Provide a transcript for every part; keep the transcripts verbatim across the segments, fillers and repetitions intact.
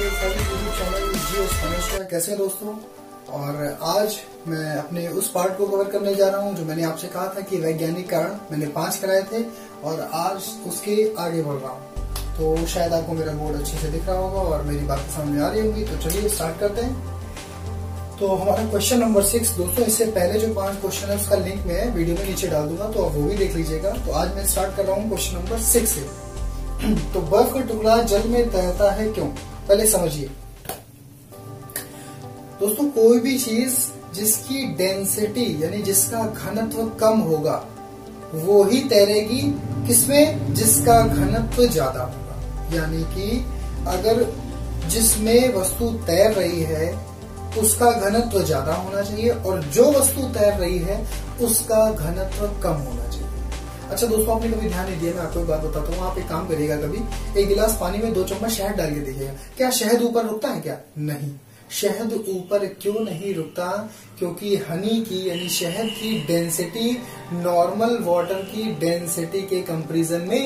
Channel कैसे दोस्तों, और आज मैं अपने उस पार्ट को कवर करने जा रहा हूं जो मैंने आपसे कहा था कि वैज्ञानिक कारण मैंने पांच कराए थे और आज उसके आगे बढ़ रहा हूं। तो शायद आपको मेरा बोर्ड अच्छे से दिख रहा होगा और मेरी बातें सामने आ रही होंगी। तो चलिए स्टार्ट करते हैं। तो हमारा क्वेश्चन नंबर सिक्स दोस्तों, इससे पहले जो पांच क्वेश्चन है उसका लिंक मैं वीडियो में नीचे डाल दूंगा, तो आप वो भी देख लीजिएगा। तो आज मैं स्टार्ट कर रहा हूँ क्वेश्चन नंबर सिक्स से। तो बर्फ का टुकड़ा जल में तैरता है क्यों, पहले समझिए दोस्तों। कोई भी चीज जिसकी डेंसिटी यानी जिसका घनत्व कम होगा वो ही तैरेगी, किसमें, जिसका घनत्व ज्यादा होगा। यानी कि अगर जिसमें वस्तु तैर रही है उसका घनत्व ज्यादा होना चाहिए और जो वस्तु तैर रही है उसका घनत्व कम होना चाहिए। अच्छा दोस्तों, आपने कभी ध्यान नहीं दिया, मैं आपको एक बात बताता हूँ। आप एक काम करिएगा, कभी एक गिलास पानी में दो चम्मच शहद डाल के दीजिएगा, क्या शहद ऊपर रुकता है क्या? नहीं, शहद ऊपर क्यों नहीं रुकता? क्योंकि हनी की यानी शहद की डेंसिटी नॉर्मल वाटर की डेंसिटी के कंपैरिजन में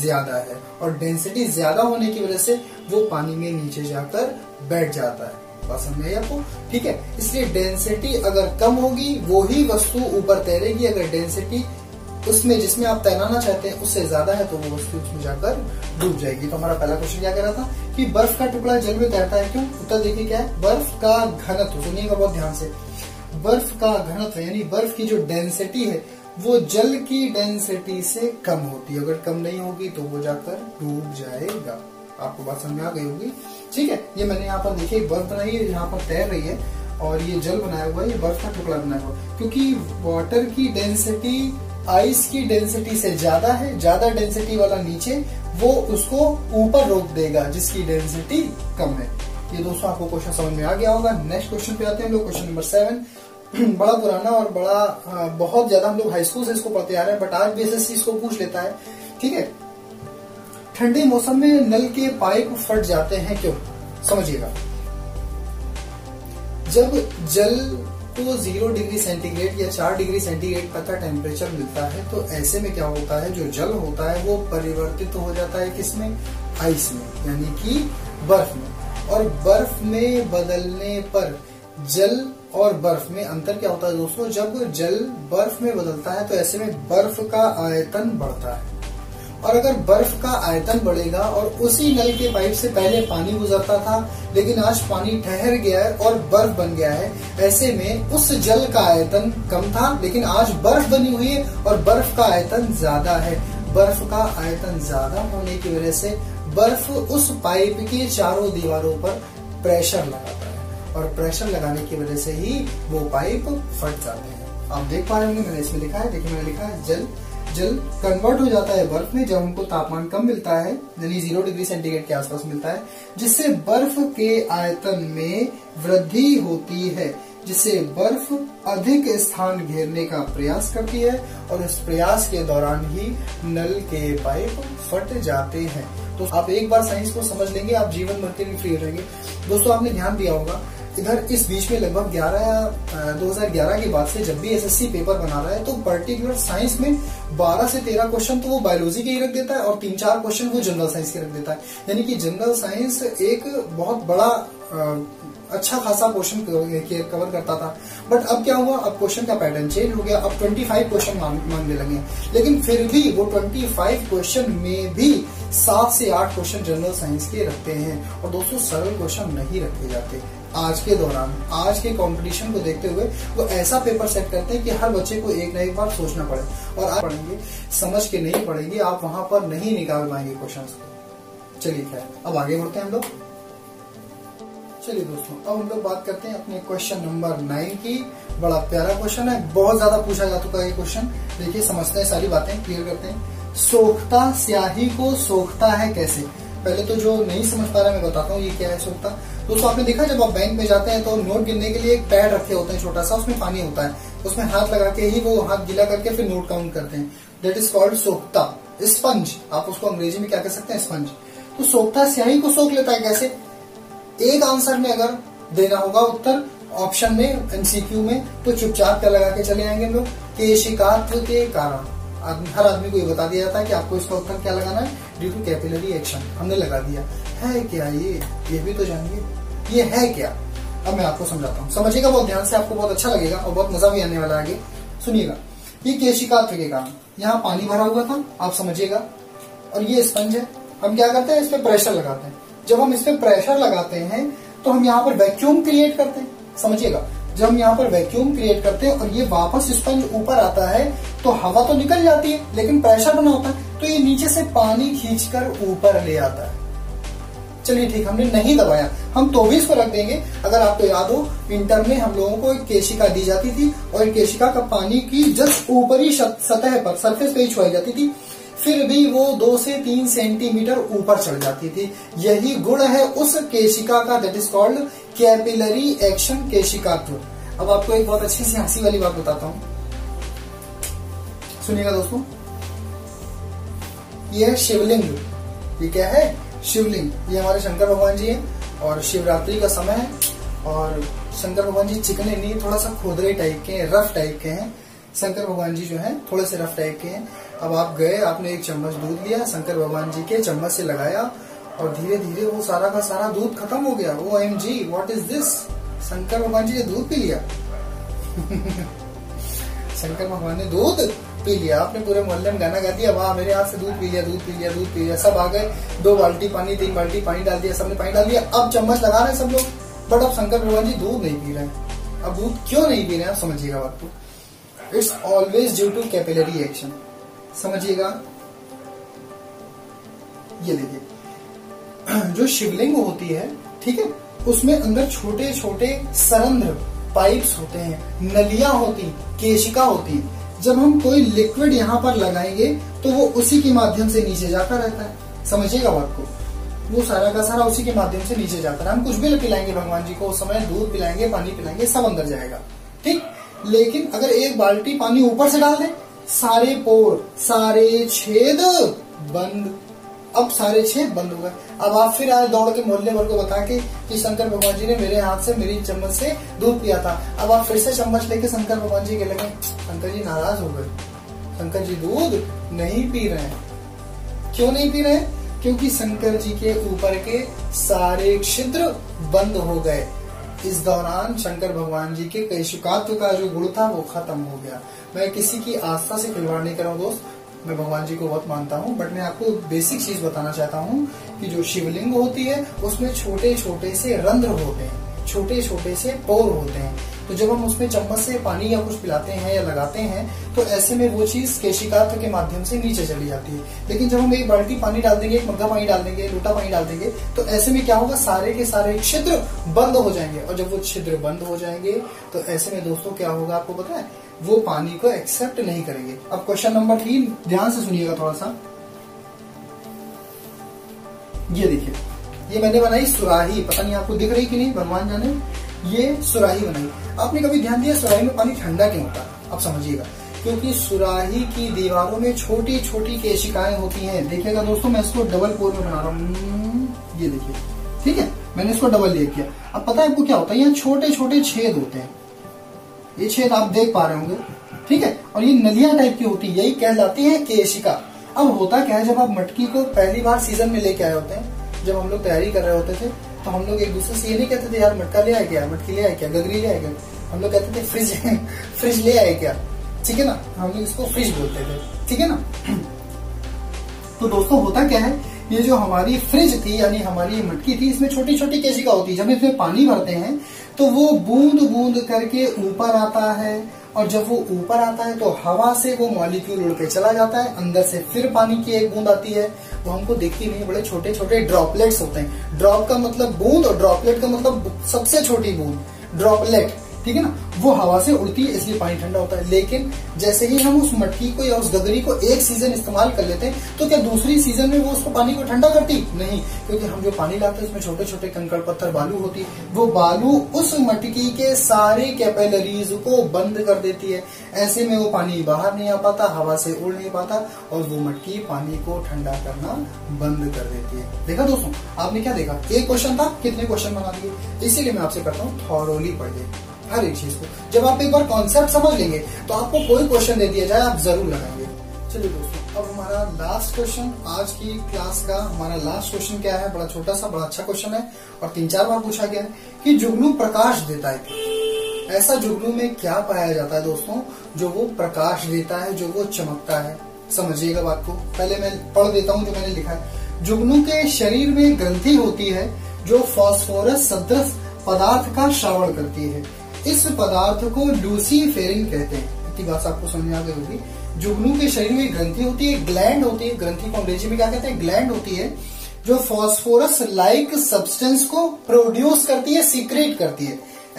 ज्यादा है और डेंसिटी ज्यादा होने की वजह से वो पानी में नीचे जाकर बैठ जाता है। बात समझ आई आपको? ठीक है, इसलिए डेंसिटी अगर कम होगी वो ही वस्तु ऊपर तैरेगी। अगर डेंसिटी उसमें जिसमें आप तैरना चाहते हैं उससे ज्यादा है तो वो वस्तु उसमें जाकर डूब जाएगी। तो हमारा पहला क्वेश्चन क्या कह रहा था कि बर्फ का टुकड़ा जल में तैरता है क्यों? उत्तर देखिए क्या है, बर्फ का घनत्व। सुनिएगा बहुत ध्यान से, बर्फ का घनत्व यानी बर्फ की जो डेंसिटी है वो जल की डेंसिटी से कम होती है। अगर कम नहीं होगी तो वो जाकर डूब जाएगा। आपको बात समझ आ गई होगी। ठीक है, ये मैंने यहाँ पर देखिए बर्फ बनाई है यहाँ पर तैर रही है और ये जल बनाया हुआ है, ये बर्फ का टुकड़ा बनाया हुआ, क्योंकि वाटर की डेंसिटी आइस की डेंसिटी से ज्यादा है। ज्यादा डेंसिटी वाला नीचे, वो उसको ऊपर रोक देगा जिसकी डेंसिटी कम है। ये दोस्तों आपको क्वेश्चन समझ में आ गया होगा। नेक्स्ट क्वेश्चन पे आते हैं हम लोग, क्वेश्चन नंबर सेवन। बड़ा पुराना और बड़ा बहुत ज्यादा हम लोग हाई स्कूल से इसको पढ़ते आ रहे हैं, बट आज भी एसएससी इसको पूछ लेता है। ठीक है, ठंडे मौसम में नल के पाइप फट जाते हैं क्यों? समझिएगा, जब जल तो जीरो डिग्री सेंटीग्रेड या चार डिग्री सेंटीग्रेड का टेम्परेचर मिलता है तो ऐसे में क्या होता है, जो जल होता है वो परिवर्तित हो जाता है किसमें, आइस में यानी कि बर्फ में। और बर्फ में बदलने पर, जल और बर्फ में अंतर क्या होता है दोस्तों, जब जल बर्फ में बदलता है तो ऐसे में बर्फ का आयतन बढ़ता है। और अगर बर्फ का आयतन बढ़ेगा और उसी नल के पाइप से पहले पानी गुजरता था लेकिन आज पानी ठहर गया है और बर्फ बन गया है, ऐसे में उस जल का आयतन कम था लेकिन आज बर्फ बनी हुई है और बर्फ का आयतन ज्यादा है। बर्फ का आयतन ज्यादा होने की वजह से बर्फ उस पाइप के चारों दीवारों पर प्रेशर लगाता है और प्रेशर लगाने की वजह से ही वो पाइप फट जाते हैं। आप देख पा रहे होंगे मैंने इसमें लिखा है, देखिए मैंने लिखा है जल जल कन्वर्ट हो जाता है बर्फ में जब उनको तापमान कम मिलता है यानी जीरो डिग्री सेंटीग्रेड के आसपास मिलता है, जिससे बर्फ के आयतन में वृद्धि होती है, जिससे बर्फ अधिक स्थान घेरने का प्रयास करती है और इस प्रयास के दौरान ही नल के पाइप फट जाते हैं। तो आप एक बार साइंस को समझ लेंगे, आप जीवन भर के लिए फ्री रहेंगे। दोस्तों आपने ध्यान दिया होगा, इधर इस बीच में लगभग ग्यारह दो हजार ग्यारह के बाद से जब भी एसएससी पेपर बना रहा है तो पर्टिकुलर साइंस में बारह से तेरह क्वेश्चन तो वो बायोलॉजी के ही रख देता है और तीन चार क्वेश्चन वो जनरल साइंस के रख देता है। यानी कि जनरल साइंस एक बहुत बड़ा अच्छा खासा क्वेश्चन कवर करता था, बट अब क्या हुआ, अब क्वेश्चन का पैटर्न चेंज हो गया, अब पच्चीस क्वेश्चन मांगने लगे। लेकिन फिर भी वो पच्चीस क्वेश्चन में भी सात से आठ क्वेश्चन जनरल साइंस के रखते हैं और दोस्तों सरल क्वेश्चन नहीं रखे जाते। आज के दौरान, आज के कंपटीशन को देखते हुए वो ऐसा पेपर सेट करते हैं कि हर बच्चे को एक ना एक बार सोचना पड़े और आप पढ़ेंगे समझ के नहीं पढ़ेंगे, आप वहां पर नहीं निकाल पाएंगे क्वेश्चंस को। चलिए खैर, अब आगे बढ़ते हैं हम लोग। चलिए दोस्तों, अब हम लोग बात करते हैं अपने क्वेश्चन नंबर नाइन की। बड़ा प्यारा क्वेश्चन है, बहुत ज्यादा पूछा जा चुका है क्वेश्चन। देखिए समझते हैं, सारी बातें क्लियर करते हैं। सोखता स्याही को सोखता है कैसे, पहले तो जो नहीं समझ पा रहा मैं बताता हूँ ये क्या है सोखता। दोस्तों आपने देखा जब आप बैंक में जाते हैं तो नोट गिनने के लिए एक पैड रखे होते हैं छोटा सा, उसमें पानी होता है, उसमें हाथ लगा के ही वो हाथ गीला करके फिर नोट काउंट करते हैं, दैट इज कॉल्ड सोखता। स्पंज, आप उसको अंग्रेजी में क्या कह सकते हैं, स्पंज। तो सोखता स्याही को सोख लेता है कैसे, एक आंसर में अगर देना होगा उत्तर ऑप्शन में एमसीक्यू में तो चुपचाप क्या लगा के चले आएंगे हम लोग, केशिकात्व के कारण। हर आदमी को ये बता दिया जाता है कि आपको इसका उत्तर क्या लगाना है, ड्यू टू कैपिलरी एक्शन, हमने लगा दिया। है क्या ये, ये भी तो जानिए ये है क्या। अब मैं आपको समझाता हूँ, समझिएगा बहुत ध्यान से, आपको बहुत अच्छा लगेगा और बहुत मजा भी आने वाला है आगे। सुनिएगा, ये केशिका त्रिकेगा, यहाँ पानी भरा हुआ था आप समझिएगा, और ये स्पंज है। हम क्या करते हैं, इस पे प्रेशर लगाते हैं। जब हम इस पे प्रेशर लगाते हैं तो हम यहाँ पर वैक्यूम क्रिएट करते हैं। समझिएगा, जब हम यहाँ पर वैक्यूम क्रिएट करते हैं और ये वापस स्पंज ऊपर आता है तो हवा तो निकल जाती है लेकिन प्रेशर बना होता है, तो ये नीचे से पानी खींचकर ऊपर ले आता है। चलिए ठीक, हमने नहीं दबाया, हम तो भी इसको रख देंगे। अगर आपको याद हो, विंटर में हम लोगों को एक केशिका दी जाती थी और केशिका का पानी की जस्ट ऊपरी सतह पर, सरफेस पे ही छुआई जाती थी, फिर भी वो दो से तीन सेंटीमीटर ऊपर चढ़ जाती थी। यही गुण है उस केशिका का, that is called capillary action केशिका थ्रू। अब आपको एक बहुत अच्छी सी हंसी वाली बात बताता हूं, सुनिएगा दोस्तों। यह है शिवलिंग, ये क्या है, शिवलिंग। ये हमारे शंकर भगवान जी है और शिवरात्रि का समय है, और शंकर भगवान जी चिकने नहीं, थोड़ा सा खुदरे टाइप के, रफ टाइप के हैं। शंकर भगवान जी जो है थोड़े से रफ टाइप के हैं। अब आप गए, आपने एक चम्मच दूध लिया, शंकर भगवान जी के चम्मच से लगाया और धीरे धीरे वो सारा का सारा दूध खत्म हो गया। O M G, what is this, Shankar भगवान जी ने दूध पी लिया। शंकर भगवान ने दूध पी लिया। आपने पूरे मोहल्ले में गाना गा दिया, वाह मेरे हाथ से दूध पी लिया, दूध पी लिया, दूध पी लिया। सब आ गए, दो बाल्टी पानी, तीन बाल्टी पानी डाल दिया, सबने पानी डाल दिया। अब चम्मच लगा रहे हैं सब लोग, बट अब शंकर भगवान जी दूध नहीं पी रहे हैं। अब दूध क्यों नहीं पी रहे हैं, आप समझिएगा बात को। It's always due to capillary action. समझिएगा, ये देखिए जो शिवलिंग होती है, ठीक है, उसमें अंदर छोटे छोटे सरंध्र पाइप्स होते हैं, नलियां होती, केशिका होती। जब हम कोई लिक्विड यहाँ पर लगाएंगे तो वो उसी के माध्यम से नीचे जाता रहता है। समझिएगा बात को, वो सारा का सारा उसी के माध्यम से नीचे जाता है। हम कुछ भी पिलाएंगे भगवान जी को उस समय, दूध पिलाएंगे, पानी पिलाएंगे, सब अंदर जाएगा, ठीक। लेकिन अगर एक बाल्टी पानी ऊपर से डाल दें, सारे पोर, सारे छेद बंद। अब सारे छेद बंद हो गए। अब आप फिर आए दौड़ के मोहल्ले भर को बता के कि शंकर भगवान जी ने मेरे हाथ से, मेरी चम्मच से दूध पिया था। अब आप फिर से चम्मच लेके शंकर भगवान जी के लगे, शंकर जी नाराज हो गए, शंकर जी दूध नहीं पी रहे हैं। क्यों नहीं पी रहे हैं, क्योंकि शंकर जी के ऊपर के सारे छिद्र बंद हो गए। इस दौरान शंकर भगवान जी के केशिकात्व का जो गुण था वो खत्म हो गया। मैं किसी की आस्था से खिलवाड़ नहीं कर रहा हूँ दोस्त, मैं भगवान जी को बहुत मानता हूँ, बट मैं आपको बेसिक चीज बताना चाहता हूँ कि जो शिवलिंग होती है उसमें छोटे छोटे से रंध्र होते हैं, छोटे छोटे से पोर होते हैं। तो जब हम उसमें चम्मच से पानी या कुछ पिलाते हैं या लगाते हैं तो ऐसे में वो चीज केशिकात्व के माध्यम से नीचे चली जाती है। लेकिन जब हम एक बाल्टी पानी डाल देंगे, एक मग्गा पानी डाल देंगे, लोटा पानी डाल देंगे, तो ऐसे में क्या होगा, सारे के सारे छिद्र बंद हो जाएंगे। और जब वो छिद्र बंद हो जाएंगे तो ऐसे में दोस्तों क्या होगा, आपको पता है, वो पानी को एक्सेप्ट नहीं करेंगे। अब क्वेश्चन नंबर तीन ध्यान से सुनिएगा थोड़ा सा। ये देखिए, ये मैंने बनाई सुराही, पता नहीं आपको दिख रही कि नहीं, भगवान जाने। ये सुराही बनाई, आपने कभी ध्यान दिया सुराही में पानी ठंडा क्यों होता है, आप समझिएगा, क्योंकि सुराही की दीवारों में छोटी छोटी केशिकाएं होती हैं। देखिएगा दोस्तों, मैं इसको डबल कोर में बना रहा हूँ, ये देखिए, ठीक है, मैंने इसको डबल ये किया। अब पता है आपको क्या होता है, यहाँ छोटे छोटे छेद होते हैं, ये छेद आप देख पा रहे होंगे, ठीक है, और ये नलियां टाइप की होती है, यही कहलाती है केशिका। अब होता क्या है, जब आप मटकी को पहली बार सीजन में लेके आए होते हैं, जब हम लोग तैयारी कर रहे होते थे, तो हम लोग एक दूसरे से ये नहीं कहते थे, यार मटका ले आए क्या, मटकी ले आए क्या, गगरी ले आए क्या। हम लोग कहते थे फ्रिज फ्रिज ले आए क्या, ठीक है ना, हम लोग इसको फ्रिज बोलते थे, ठीक है ना। तो दोस्तों होता क्या है, ये जो हमारी फ्रिज थी, यानी हमारी मटकी थी, इसमें छोटी छोटी केशिका होती है। जब इसमें पानी भरते हैं तो वो बूंद बूंद करके ऊपर आता है, और जब वो ऊपर आता है तो हवा से वो मॉलिक्यूल उड़ के चला जाता है, अंदर से फिर पानी की एक बूंद आती है, वो हमको दिखती नहीं, बड़े छोटे छोटे ड्रॉपलेट्स होते हैं। ड्रॉप का मतलब बूंद और ड्रॉपलेट का मतलब सबसे छोटी बूंद, ड्रॉपलेट, ठीक है ना। वो हवा से उड़ती है, इसलिए पानी ठंडा होता है। लेकिन जैसे ही हम उस मटकी को या उस गगरी को एक सीजन इस्तेमाल कर लेते हैं, तो क्या दूसरी सीजन में वो उसको पानी को ठंडा करती नहीं, क्योंकि हम जो पानी लाते हैं उसमें छोटे छोटे कंकड़ पत्थर बालू होती है, वो बालू उस मटकी के सारे कैपिलरीज को बंद कर देती है। ऐसे में वो पानी बाहर नहीं आ पाता, हवा से उड़ नहीं पाता, और वो मटकी पानी को ठंडा करना बंद कर देती है। देखा दोस्तों, आपने क्या देखा, एक क्वेश्चन था, कितने क्वेश्चन बना दिए। इसीलिए मैं आपसे करता हूँ थॉरोली पढ़िए हर एक चीज को। जब आप एक बार कॉन्सेप्ट समझ लेंगे तो आपको कोई क्वेश्चन दे दिया जाए, आप जरूर लगाएंगे। चलिए दोस्तों, अब हमारा लास्ट क्वेश्चन आज की क्लास का हमारा लास्ट क्वेश्चन क्या है, बड़ा छोटा सा बड़ा अच्छा क्वेश्चन है और तीन चार बार पूछा गया है कि जुगनू प्रकाश देता है। ऐसा जुगनू में क्या पाया जाता है दोस्तों जो वो प्रकाश देता है, जो वो चमकता है। समझिएगा बात को, पहले मैं पढ़ देता हूँ जो मैंने लिखा है। जुगनू के शरीर में ग्रंथि होती है जो फॉस्फोरस सदृश पदार्थ का श्रवण करती है। इस पदार्थ को लूसीफेरिन कहते हैं। बात आपको समझ आ गई होगी। जुगनू के शरीर में ग्रंथि होती है, ग्लैंड होती है, ग्रंथि को अंग्रेजी में क्या कहते हैं, ग्लैंड होती है, जो फॉस्फोरस लाइक सब्सटेंस को प्रोड्यूस करती है, सीक्रेट करती है।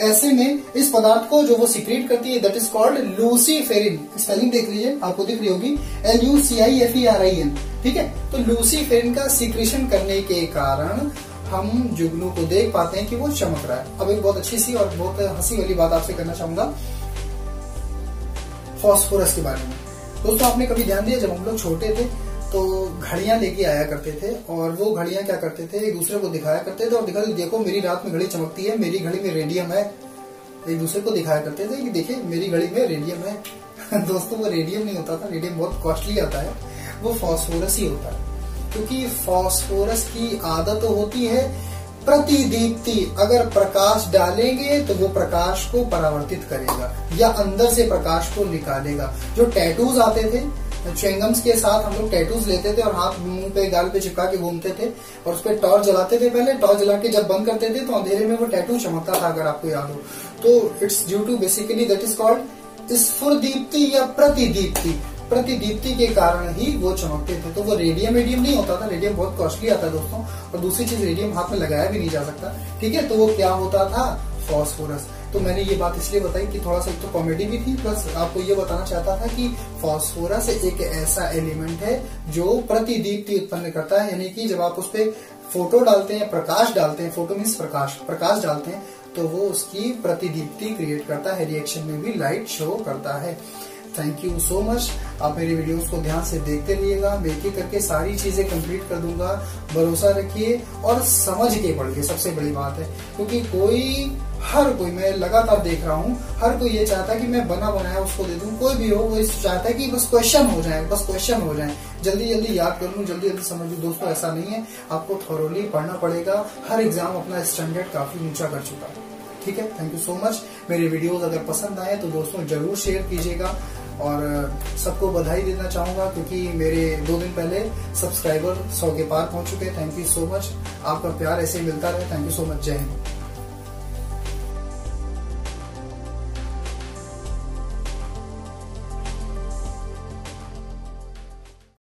ऐसे में इस पदार्थ को जो वो सीक्रेट करती है that is called luciferin. Spelling देख लीजिए, आपको दिख रही होगी, L U C I F E R I N, ठीक है। तो लूसीफेरिन का सीक्रेशन करने के कारण हम जुगनू को देख पाते हैं कि वो चमक रहा है। अब एक बहुत अच्छी सी और बहुत हंसी वाली बात आपसे करना चाहूंगा फॉस्फोरस के बारे में। दोस्तों आपने कभी ध्यान दिया, जब हम लोग छोटे थे तो घड़ियां लेके आया करते थे और वो घड़ियां क्या करते थे, एक दूसरे को दिखाया करते थे और दिखा देखो मेरी रात में घड़ी चमकती है, मेरी घड़ी में रेडियम है। एक दूसरे को दिखाया करते थे कि देखिए मेरी घड़ी में रेडियम है। दोस्तों वो रेडियम नहीं होता था, रेडियम बहुत कॉस्टली आता है, वो फॉस्फोरस ही होता है। क्योंकि फॉस्फोरस की आदत होती है प्रतिदीप्ति, अगर प्रकाश डालेंगे तो वो प्रकाश को परावर्तित करेगा या अंदर से प्रकाश को निकालेगा। जो टैटूज आते थे, च्युइंगम्स के साथ हम लोग टैटूज लेते थे और हाथ मुंह पे गाल पे चिपका के घूमते थे और उस पर टॉर्च जलाते थे। पहले टॉर्च जला के जब बंद करते थे तो अंधेरे में वो टैटू चमकता था, अगर आपको याद हो तो। It's due to basically that is called स्फुर दीप्ति या प्रतिदीप्ति। प्रतिदीप्ति के कारण ही वो चमकते थे। तो वो रेडियम रेडियम नहीं होता था, रेडियम बहुत कॉस्टली आता है दोस्तों, और दूसरी चीज रेडियम हाथ में लगाया भी नहीं जा सकता, ठीक है। तो वो क्या होता था, फॉस्फोरस। तो मैंने ये बात इसलिए बताई कि थोड़ा सा एक तो कॉमेडी भी थी, प्लस आपको ये बताना चाहता था कि फॉस्फोरस एक ऐसा एलिमेंट है जो प्रतिदीप्ति उत्पन्न करता है, यानी कि जब आप उस पर फोटो डालते हैं, प्रकाश डालते हैं, फोटो मीन्स प्रकाश, प्रकाश डालते हैं तो वो उसकी प्रतिदीप्ति क्रिएट करता है, रिएक्शन में भी लाइट शो करता है। Thank you so much. आप मेरे वीडियोस को ध्यान से देखते रहिएगा, मैं एक एक करके सारी चीजें कंप्लीट कर दूंगा, भरोसा रखिए और समझ के पढ़िए, सबसे बड़ी बात है। क्योंकि कोई हर कोई मैं लगातार देख रहा हूँ, हर कोई ये चाहता है कि मैं बना बनाया उसको दे दूं, कोई भी हो वो चाहता है कि बस क्वेश्चन हो जाए, बस क्वेश्चन हो जाए, जल्दी जल्दी याद कर लूं, जल्दी जल्दी समझ लूं। दोस्तों ऐसा नहीं है, आपको थोरोली पढ़ना पड़ेगा। हर एग्जाम अपना स्टैंडर्ड काफी ऊंचा कर चुका है, ठीक है। Thank you so much. मेरे वीडियोज अगर पसंद आए तो दोस्तों जरूर शेयर कीजिएगा और सबको बधाई देना चाहूंगा क्योंकि मेरे दो दिन पहले सब्सक्राइबर सौ के पार पहुंच चुके हैं। थैंक यू सो मच, आपका प्यार ऐसे ही मिलता रहे। थैंक यू सो मच, जय हिंद।